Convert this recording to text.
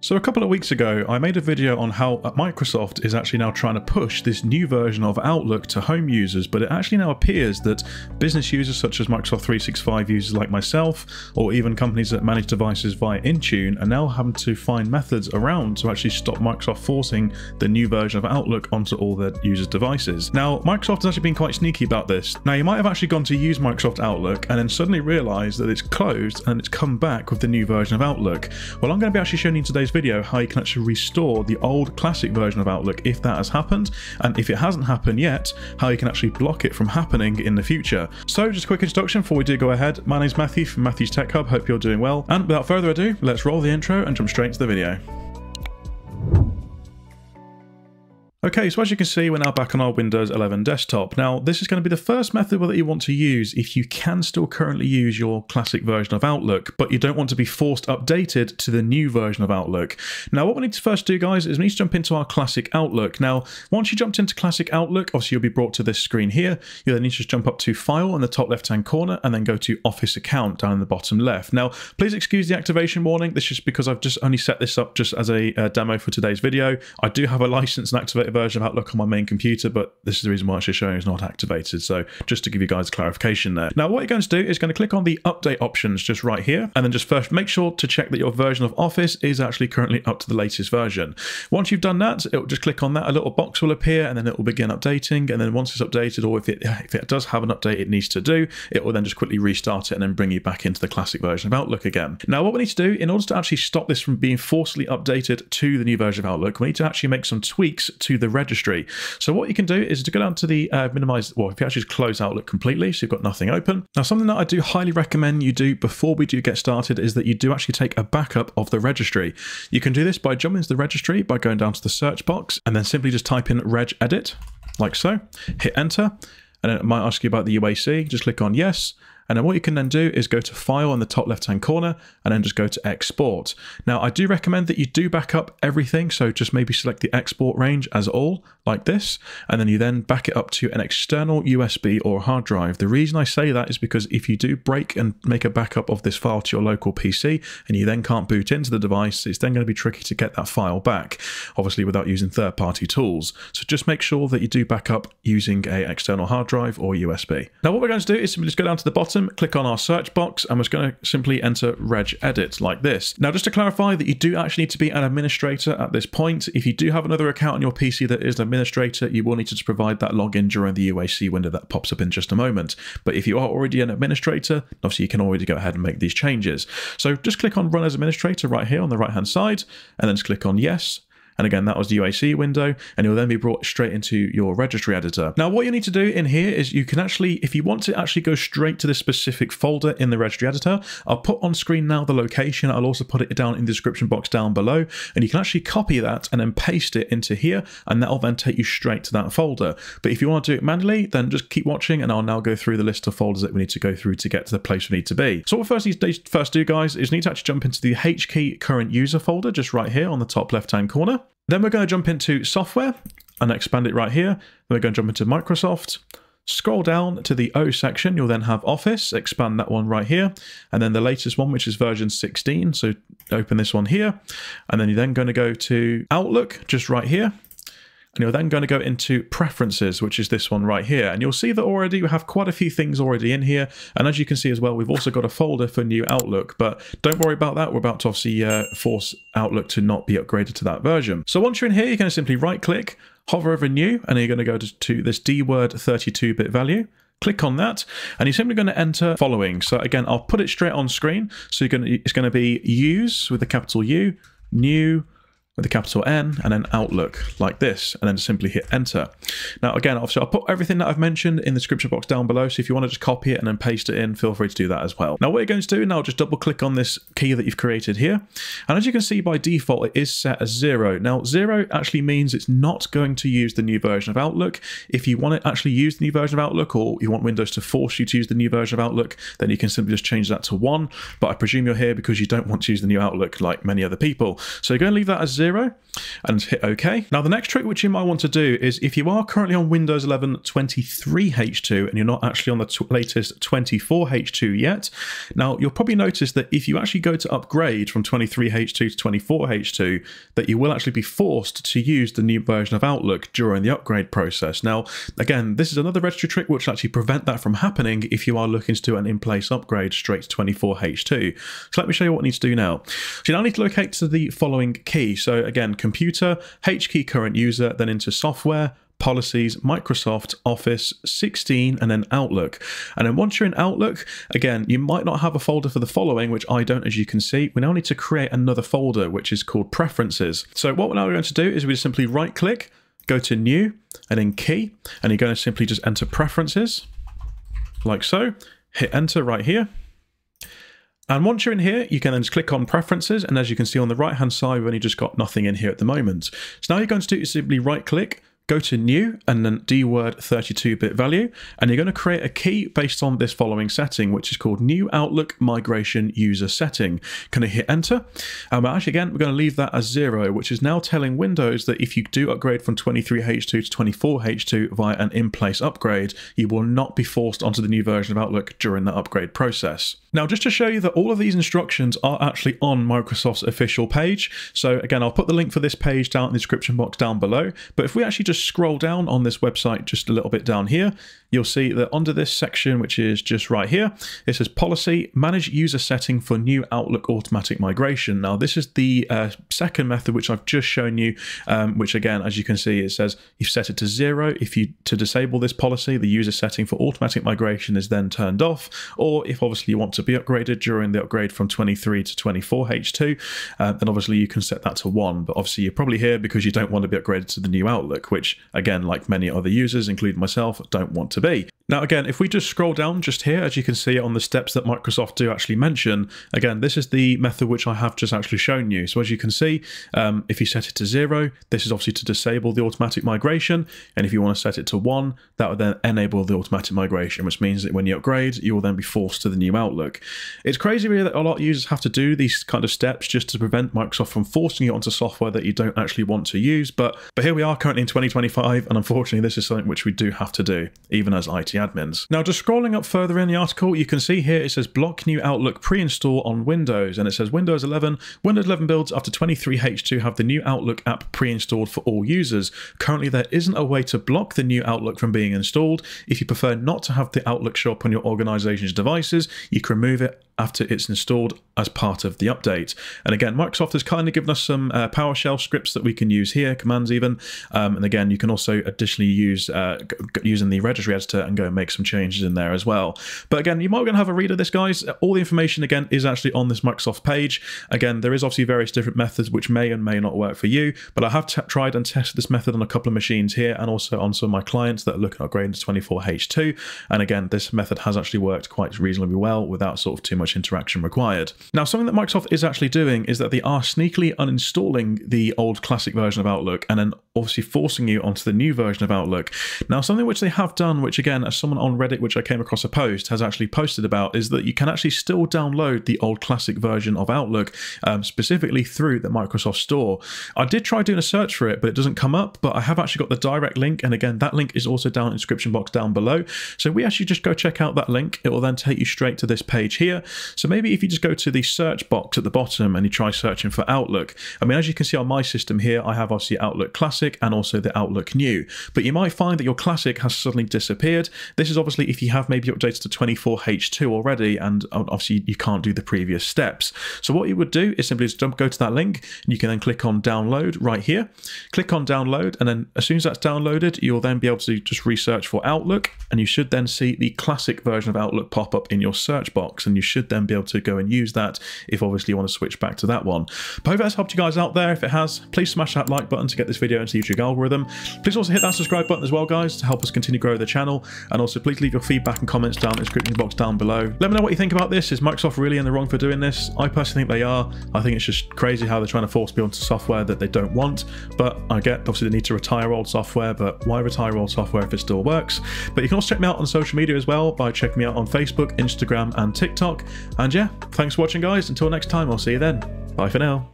So a couple of weeks ago, I made a video on how Microsoft is actually now trying to push this new version of Outlook to home users, but it actually now appears that business users such as Microsoft 365 users like myself, or even companies that manage devices via Intune, are now having to find methods around to actually stop Microsoft forcing the new version of Outlook onto all their users' devices. Now, Microsoft has actually been quite sneaky about this. Now, you might have actually gone to use Microsoft Outlook and then suddenly realized that it's closed and it's come back with the new version of Outlook. Well, I'm going to be actually showing you in today's video how you can actually restore the old classic version of Outlook if that has happened, and if it hasn't happened yet, how you can actually block it from happening in the future. So just a quick introduction before we do go ahead. My name's Matthew from Matthew's Tech Hub, hope you're doing well, and without further ado, let's roll the intro and jump straight into the video. Okay, so as you can see, we're now back on our Windows 11 desktop. Now, this is going to be the first method that you want to use if you can still currently use your classic version of Outlook, but you don't want to be forced updated to the new version of Outlook. Now, what we need to first do, guys, is we need to jump into our classic Outlook. Now, once you jumped into classic Outlook, obviously you'll be brought to this screen here. You'll then need to just jump up to File in the top left-hand corner and then go to Office Account down in the bottom left. Now, please excuse the activation warning. This is because I've just only set this up just as a demo for today's video. I do have a license and activate version of Outlook on my main computer, but this is the reason why I'm actually showing it's not activated, so just to give you guys clarification there. Now what you're going to do is going to click on the update options just right here, and then just first make sure to check that your version of Office is actually currently up to the latest version. Once you've done that, it'll just click on that, a little box will appear, and then it will begin updating, and then once it's updated, or if it does have an update it needs to do, it will then just quickly restart it and then bring you back into the classic version of Outlook again. Now what we need to do in order to actually stop this from being forcibly updated to the new version of Outlook, we need to actually make some tweaks to the registry. So what you can do is to go down to the minimize, well, if you actually close Outlook completely, so you've got nothing open. Now, something that I do highly recommend you do before we do get started is that you do actually take a backup of the registry. You can do this by jumping into the registry by going down to the search box and then simply just type in regedit, like so, hit enter, and it might ask you about the UAC, just click on yes. And then what you can then do is go to File in the top left-hand corner and then just go to Export. Now, I do recommend that you do back up everything. So just maybe select the export range as all, like this, and then you then back it up to an external USB or hard drive. The reason I say that is because if you do break and make a backup of this file to your local PC and you then can't boot into the device, it's then going to be tricky to get that file back, obviously without using third-party tools. So just make sure that you do back up using an external hard drive or USB. Now, what we're going to do is simply just go down to the bottom, click on our search box, and we're just going to simply enter regedit like this. Now, just to clarify that you do actually need to be an administrator at this point. If you do have another account on your PC that is an administrator, you will need to just provide that login during the UAC window that pops up in just a moment. But if you are already an administrator, obviously you can already go ahead and make these changes. So just click on Run as Administrator right here on the right-hand side, and then just click on Yes. And again, that was the UAC window, and you'll then be brought straight into your registry editor. Now, what you need to do in here is you can actually, if you want to actually go straight to this specific folder in the registry editor, I'll put on screen now the location. I'll also put it down in the description box down below, and you can actually copy that and then paste it into here, and that'll then take you straight to that folder. But if you want to do it manually, then just keep watching, and I'll now go through the list of folders that we need to go through to get to the place we need to be. So what we first do, guys, is need to actually jump into the HKEY_CURRENT_USER folder just right here on the top left-hand corner. Then we're going to jump into Software and expand it right here. Then we're going to jump into Microsoft. Scroll down to the O section. You'll then have Office. Expand that one right here. And then the latest one, which is version 16. So open this one here. And then you're then going to go to Outlook just right here. And you're then going to go into Preferences, which is this one right here. And you'll see that already we have quite a few things already in here. And as you can see as well, we've also got a folder for new Outlook. But don't worry about that. We're about to obviously force Outlook to not be upgraded to that version. So once you're in here, you're going to simply right-click, hover over New, and you're going to go to this DWORD 32-bit value. Click on that, and you're simply going to enter following. So again, I'll put it straight on screen. So it's going to be Use with a capital U, New, with a capital N, and then Outlook like this, and then simply hit enter. Now again, obviously I'll put everything that I've mentioned in the description box down below, so if you want to just copy it and then paste it in, feel free to do that as well. Now what you're going to do now, just double click on this key that you've created here, and as you can see by default it is set as 0. Now 0 actually means it's not going to use the new version of Outlook. If you want to actually use the new version of Outlook, or you want Windows to force you to use the new version of Outlook, then you can simply just change that to 1, but I presume you're here because you don't want to use the new Outlook like many other people. So you're going to leave that as 0 0 and hit OK. Now the next trick which you might want to do is if you are currently on Windows 11 23H2 and you're not actually on the latest 24H2 yet, now you'll probably notice that if you actually go to upgrade from 23H2 to 24H2 that you will actually be forced to use the new version of Outlook during the upgrade process. Now again, this is another registry trick which will actually prevent that from happening if you are looking to do an in-place upgrade straight to 24H2. So let me show you what I need to do now. So you now need to locate to the following key. So again, computer, HKEY current user, then into software, policies, Microsoft, Office, 16, and then Outlook. And then once you're in Outlook, again, you might not have a folder for the following, which I don't, as you can see. We now need to create another folder, which is called Preferences. So what we're now going to do is we just simply right click, go to New, and then Key, and you're going to simply just enter Preferences, like so, hit Enter right here. And once you're in here, you can then just click on Preferences, and as you can see on the right-hand side, we've only just got nothing in here at the moment. So now you're going to do is simply right-click, go to New, and then DWORD 32-bit value, and you're going to create a key based on this following setting, which is called New Outlook Migration User Setting. Can I hit Enter? But actually, again, we're going to leave that as 0, which is now telling Windows that if you do upgrade from 23H2 to 24H2 via an in-place upgrade, you will not be forced onto the new version of Outlook during the upgrade process. Now, just to show you that all of these instructions are actually on Microsoft's official page. So again, I'll put the link for this page down in the description box down below. But if we actually just scroll down on this website just a little bit down here, you'll see that under this section, which is just right here, it says Policy, Manage User Setting for New Outlook Automatic Migration. Now, this is the second method which I've just shown you, which again, as you can see, it says you've set it to 0. If you to disable this policy, the user setting for automatic migration is then turned off, or if obviously you want to be upgraded during the upgrade from 23 to 24H2, then obviously you can set that to 1, but obviously you're probably here because you don't want to be upgraded to the new Outlook, which again, like many other users, including myself, don't want to be. Now again, if we just scroll down just here, as you can see on the steps that Microsoft do actually mention, again, this is the method which I have just actually shown you. So as you can see, if you set it to 0, this is obviously to disable the automatic migration. And if you want to set it to 1, that would then enable the automatic migration, which means that when you upgrade, you will then be forced to the new Outlook. It's crazy really that a lot of users have to do these kind of steps just to prevent Microsoft from forcing you onto software that you don't actually want to use. But here we are currently in 2025, and unfortunately this is something which we do have to do, even as IT admins. Now, just scrolling up further in the article, you can see here it says block new Outlook pre-install on Windows, and it says Windows 11. Windows 11 builds after 23H2 have the new Outlook app pre-installed for all users. Currently, there isn't a way to block the new Outlook from being installed. If you prefer not to have the Outlook show up on your organization's devices, you can remove it after it's installed as part of the update. And again, Microsoft has kindly given us some PowerShell scripts that we can use here, commands even. And again, you can also additionally use using the registry editor and go and make some changes in there as well. But again, you might want to have a read of this, guys. All the information, again, is actually on this Microsoft page. Again, there is obviously various different methods which may and may not work for you, but I have tried and tested this method on a couple of machines here and also on some of my clients that are looking at upgrading to 24H2. And again, this method has actually worked quite reasonably well without sort of too much interaction required. Now, something that Microsoft is actually doing is that they are sneakily uninstalling the old classic version of Outlook and then obviously forcing you onto the new version of Outlook. Now, something which they have done, which again, as someone on Reddit, which I came across a post, has actually posted about, is that you can actually still download the old classic version of Outlook, specifically through the Microsoft Store. I did try doing a search for it, but it doesn't come up, but I have actually got the direct link. And again, that link is also down in the description box down below. So we actually just go check out that link. It will then take you straight to this page here. So maybe if you just go to the search box at the bottom and you try searching for Outlook, I mean, as you can see on my system here, I have obviously Outlook Classic and also the Outlook New, but you might find that your Classic has suddenly disappeared. This is obviously if you have maybe updated to 24H2 already, and obviously you can't do the previous steps. So what you would do is simply just go to that link, and you can then click on Download right here, click on Download, and then as soon as that's downloaded, you'll then be able to just research for Outlook, and you should then see the Classic version of Outlook pop up in your search box, and you should then be able to go and use that if obviously you want to switch back to that one. But I hope that's helped you guys out there. If it has, please smash that like button to get this video into the YouTube algorithm. Please also hit that subscribe button as well, guys, to help us continue to grow the channel. And also please leave your feedback and comments down in the description box down below. Let me know what you think about this. Is Microsoft really in the wrong for doing this? I personally think they are. I think it's just crazy how they're trying to force people onto software that they don't want. But I get obviously they need to retire old software, but why retire old software if it still works? But you can also check me out on social media as well by checking me out on Facebook, Instagram, and TikTok. And yeah, thanks for watching, guys. Until next time, I'll see you then. Bye for now.